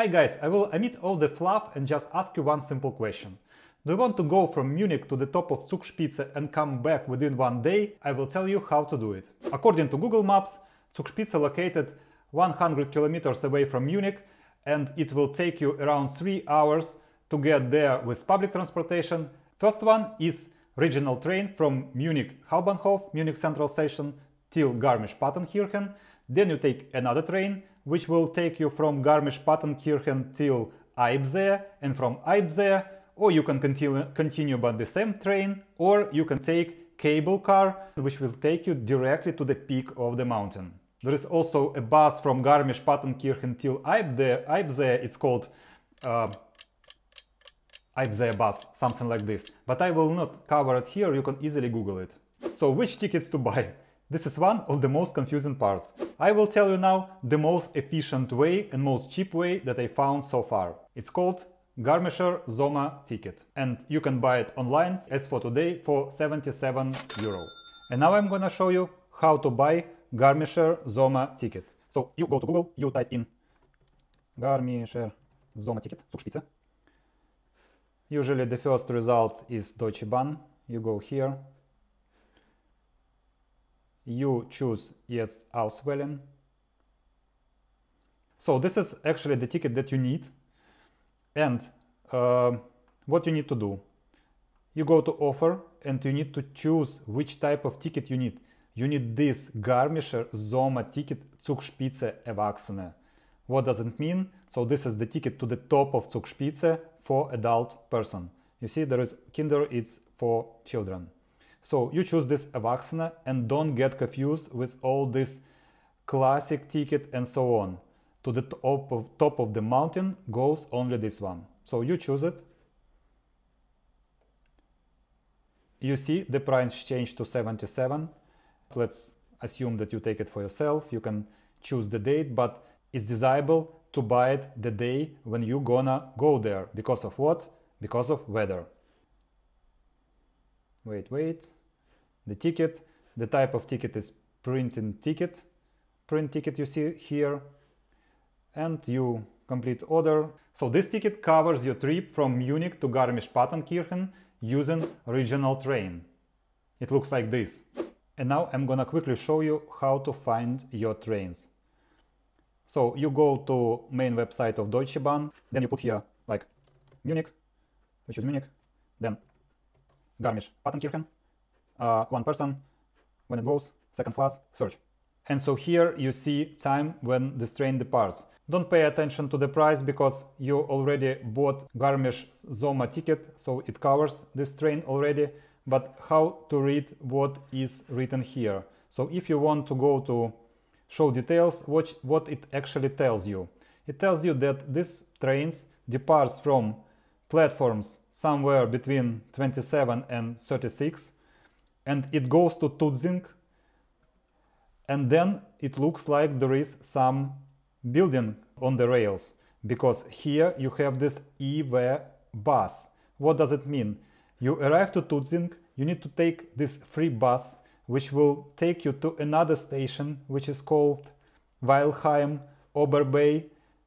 Hi guys, I will omit all the fluff and just ask you one simple question. Do you want to go from Munich to the top of Zugspitze and come back within 1 day? I will tell you how to do it. According to Google Maps, Zugspitze located 100 kilometers away from Munich, and it will take you around 3 hours to get there with public transportation. First one is regional train from Munich Hauptbahnhof, Munich Central Station, till Garmisch-Partenkirchen. Then you take another train, which will take you from Garmisch-Partenkirchen till Eibsee, and from Eibsee, or you can continue by the same train, or you can take cable car, which will take you directly to the peak of the mountain. There is also a bus from Garmisch-Partenkirchen till Eibsee. It's called Eibsee Bus, something like this. But I will not cover it here, you can easily Google it. So which tickets to buy? This is one of the most confusing parts. I will tell you now the most efficient way and most cheap way that I found so far. It's called Garmischer Sommerticket, and you can buy it online as for today for 77 euro. And now I'm gonna show you how to buy Garmischer Sommerticket. So you go to Google, you type in Garmischer Sommerticket, Zugspitze. Usually the first result is Deutsche Bahn. You go here. You choose Jetzt auswählen. So this is actually the ticket that you need. And what you need to do, you go to offer and you need to choose which type of ticket you need. You need this Garmischer Sommerticket Zugspitze Erwachsene. What does it mean? So this is the ticket to the top of Zugspitze for adult person. You see there is Kinder, it's for children. So you choose this Erwachsene and don't get confused with all this classic ticket and so on. To the top of the mountain goes only this one. So you choose it. You see the price changed to 77. Let's assume that you take it for yourself. You can choose the date, but it's desirable to buy it the day when you're gonna go there. Because of what? Because of weather. Wait, the ticket, the type of ticket is print ticket you see here, and you complete order. So this ticket covers your trip from Munich to Garmisch-Partenkirchen using regional train. It looks like this. And now I'm gonna quickly show you how to find your trains. So you go to main website of Deutsche Bahn, then you put here like Munich, which is Munich, then Garmisch-Partenkirchen, one person, when it goes, second class, search. And so here you see time when this train departs. Don't pay attention to the price because you already bought Garmisch Sommerticket, so it covers this train already, but how to read what is written here. So if you want to go to show details, watch what it actually tells you. It tells you that this train departs from platforms somewhere between 27 and 36, and it goes to Tutzing, and then it looks like there is some building on the rails, because here you have this Eibsee bus. What does it mean? You arrive to Tutzing, you need to take this free bus, which will take you to another station, which is called Weilheim, Oberbay.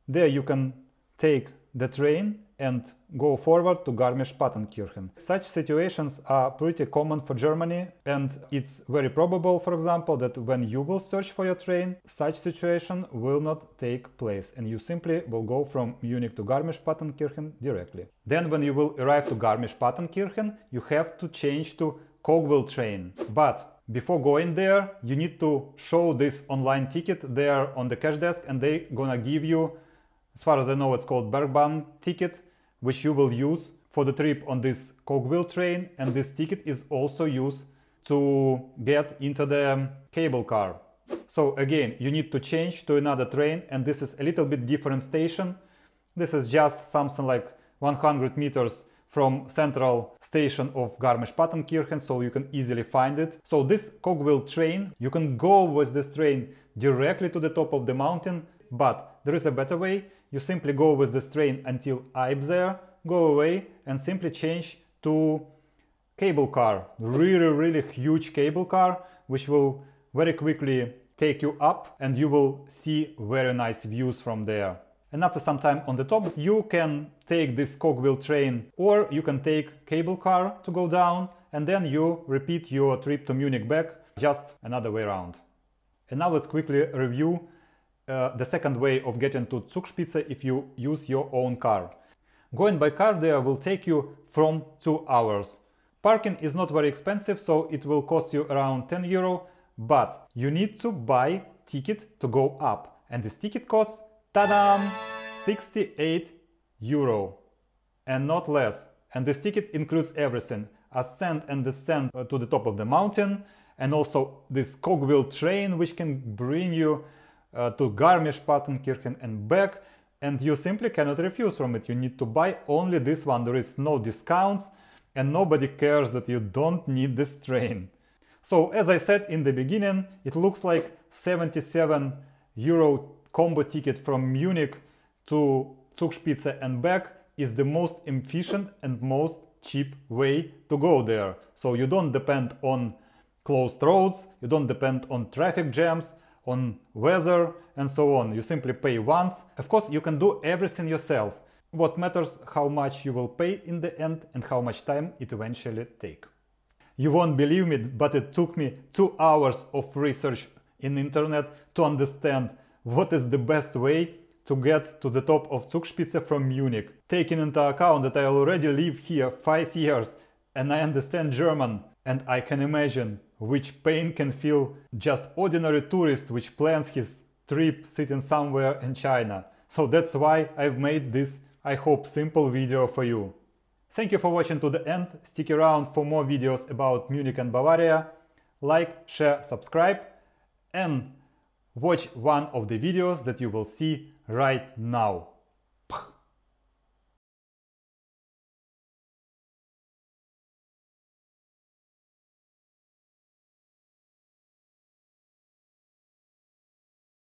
There you can take the train and go forward to Garmisch-Partenkirchen. Such situations are pretty common for Germany, and it's very probable, for example, that when you will search for your train, such situation will not take place, and you simply will go from Munich to Garmisch-Partenkirchen directly. Then when you will arrive to Garmisch-Partenkirchen, you have to change to Cogwheel train. But before going there, you need to show this online ticket there on the cash desk, and they gonna give you, as far as I know, it's called Bergbahn ticket, which you will use for the trip on this Cogwheel train, and this ticket is also used to get into the cable car. So again, you need to change to another train, and this is a little bit different station. This is just something like 100 meters from central station of Garmisch-Partenkirchen, so you can easily find it. So this Cogwheel train, you can go with this train directly to the top of the mountain, but there is a better way. You simply go with this train until Eibsee, go away and simply change to cable car. Really huge cable car, which will very quickly take you up, and you will see very nice views from there. and after some time on the top you can take this cogwheel train, or you can take cable car to go down, and then you repeat your trip to Munich back, just another way around. And now let's quickly review the second way of getting to Zugspitze if you use your own car. Going by car there will take you from 2 hours. Parking is not very expensive, so it will cost you around 10 euro, but you need to buy ticket to go up, and this ticket costs, ta-dam, 68 euro and not less. And this ticket includes everything: ascent and descent to the top of the mountain, and also this cogwheel train which can bring you to Garmisch-Partenkirchen and back, and you simply cannot refuse from it. You need to buy only this one. There is no discounts and nobody cares that you don't need this train. So as I said in the beginning, it looks like 77 euro combo ticket from Munich to Zugspitze and back is the most efficient and most cheap way to go there. So you don't depend on closed roads, you don't depend on traffic jams, on weather and so on. You simply pay once. Of course, you can do everything yourself. What matters how much you will pay in the end and how much time it eventually takes. You won't believe me, but it took me 2 hours of research in the internet to understand what is the best way to get to the top of Zugspitze from Munich. Taking into account that I already live here 5 years and I understand German, and I can imagine which pain can feel just ordinary tourist which plans his trip sitting somewhere in China. So that's why I've made this, I hope, simple video for you. Thank you for watching to the end. Stick around for more videos about Munich and Bavaria. Like, share, subscribe, and watch one of the videos that you will see right now.